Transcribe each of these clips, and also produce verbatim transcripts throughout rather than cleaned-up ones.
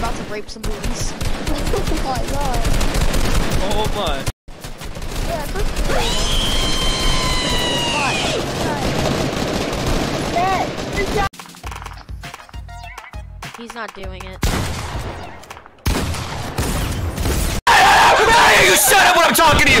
about to rape some boobies. Oh my god. Oh my. Yeah, first of all. He's not doing it. Hey, you shut up when I'm talking to you!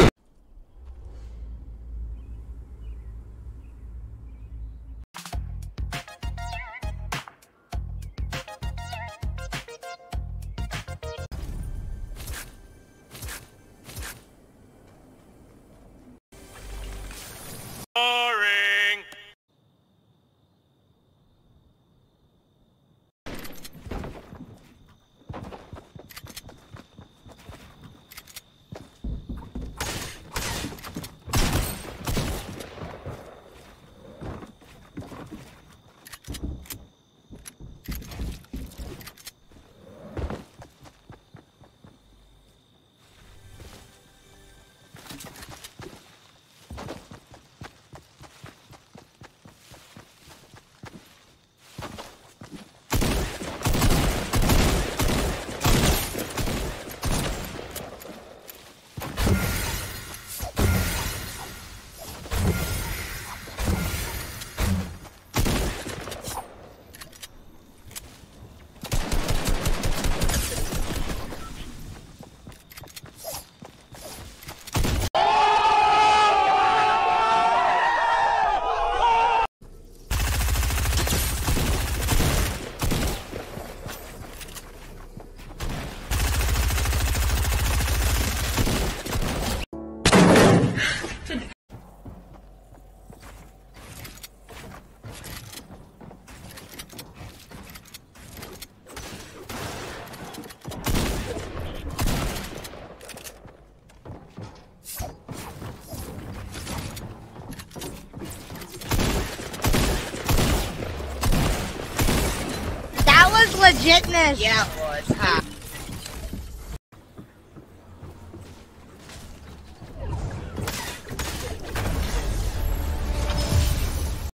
Legitness. Yeah, it was. Ha.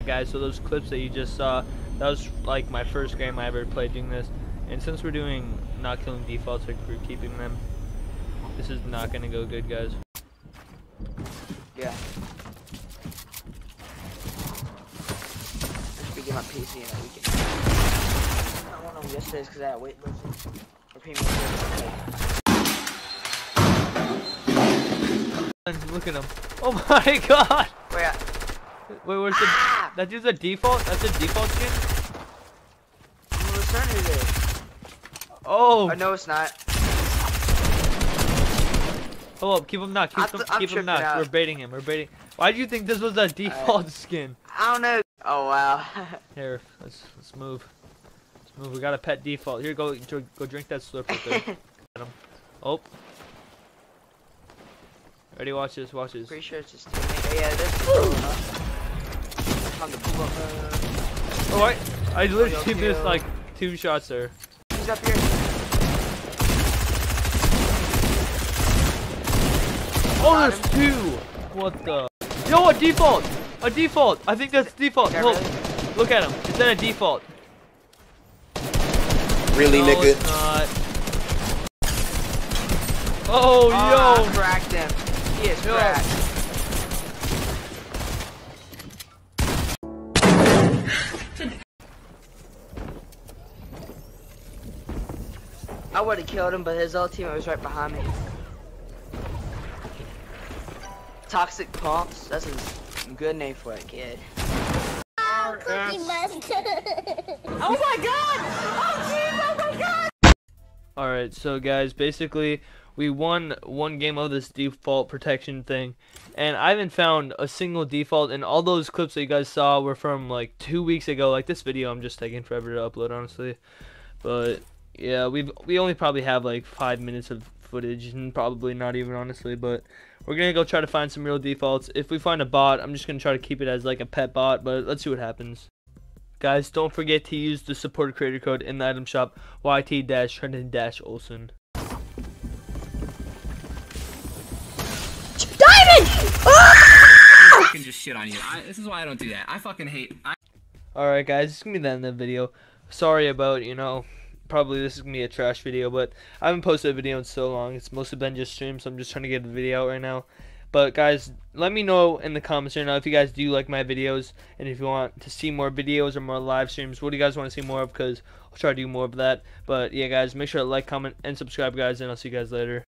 Guys, so those clips that you just saw, that was like my first game I ever played doing this. And since we're doing not killing defaults, like we're keeping them, this is not gonna go good, guys. Yeah. Let's begin my P C in a weekend. Yesterday's because I had weight losing. Look at him. Oh my god! Where at? Wait, where's ah! the. That dude's a default? That's a default skin? I'm gonna return it today. Oh! Oh, no, it's not. Hold up, keep him knocked. Keep him, keep him knocked. Out. We're baiting him. We're baiting. Why do you think this was a default uh, skin? I don't know. Oh, wow. Here, let's, let's move. Oh, we got a pet default. Here, go go drink that slurp right there. Oh. Ready, watch this, watch this. Pretty sure it's just... Oh, yeah, there's... Oh, I, I literally missed, like, two shots there. He's up here. Oh, there's two! What the... Yo, a default! A default! I think that's default. Look, really? Look at him. It's in a default. Really, no, nigga. It's not. Oh, oh, yo! I cracked him. He is yo. Cracked. I would have killed him, but his old teammate was right behind me. Toxic Pumps. That's a good name for it, kid. Oh, Cookie Monster. Oh my god! Oh jeez! Oh my god! Alright, so guys, basically, we won one game of this default protection thing, and I haven't found a single default, and all those clips that you guys saw were from, like, two weeks ago. Like, this video I'm just taking forever to upload, honestly. But, yeah, we we only probably have, like, five minutes of footage, and probably not even, honestly, but... We're going to go try to find some real defaults. If we find a bot, I'm just going to try to keep it as like a pet bot, but let's see what happens. Guys, don't forget to use the support creator code in the item shop, Y T Trenton Olson. Diamond! I fucking just shit on you. I, this is why I don't do that. I fucking hate... Alright guys, this is going to be the end of the video. Sorry about, you know... probably this is going to be a trash video, but I haven't posted a video in so long. It's mostly been just streams, so I'm just trying to get a video out right now. But guys, let me know in the comments right now if you guys do like my videos, and if you want to see more videos or more live streams, what do you guys want to see more of, because I'll try to do more of that. But yeah guys, make sure to like, comment, and subscribe guys, and I'll see you guys later.